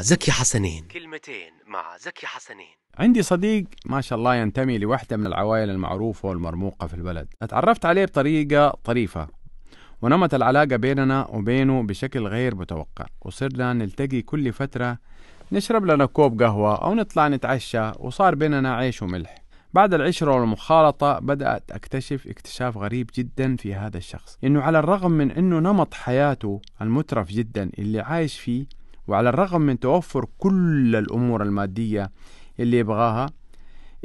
زكي حسنين. كلمتين مع زكي حسنين. عندي صديق ما شاء الله ينتمي لوحدة من العوائل المعروفة والمرموقة في البلد. اتعرفت عليه بطريقة طريفة ونمت العلاقة بيننا وبينه بشكل غير متوقع، وصرنا نلتقي كل فترة، نشرب لنا كوب قهوة أو نطلع نتعشى، وصار بيننا عيش وملح. بعد العشرة والمخالطة بدأت أكتشف اكتشاف غريب جدا في هذا الشخص، إنه على الرغم من إنه نمط حياته المترف جدا اللي عايش فيه، وعلى الرغم من توفر كل الأمور المادية اللي يبغاها،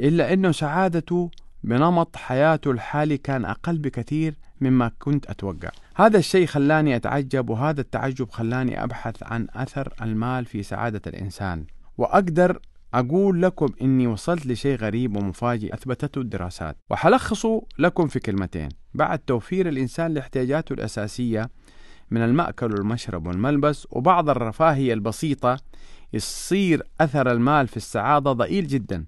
إلا إنه سعادته بنمط حياته الحالي كان أقل بكثير مما كنت أتوقع. هذا الشيء خلاني أتعجب، وهذا التعجب خلاني أبحث عن أثر المال في سعادة الإنسان. وأقدر أقول لكم إني وصلت لشيء غريب ومفاجئ أثبتته الدراسات، وحلخصه لكم في كلمتين. بعد توفير الإنسان لاحتياجاته الأساسية من المأكل والمشرب والملبس وبعض الرفاهية البسيطة، يصير أثر المال في السعادة ضئيل جدا.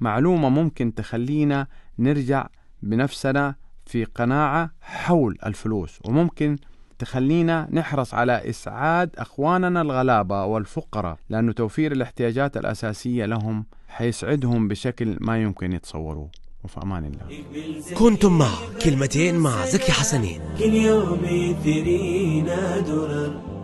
معلومة ممكن تخلينا نرجع بنفسنا في قناعة حول الفلوس، وممكن تخلينا نحرص على إسعاد أخواننا الغلابة والفقراء، لأن توفير الاحتياجات الأساسية لهم حيسعدهم بشكل ما يمكن يتصوروه. وفي أمان الله. كنتم مع كلمتين مع زكي حسنين. كل يوم يثرينا درر.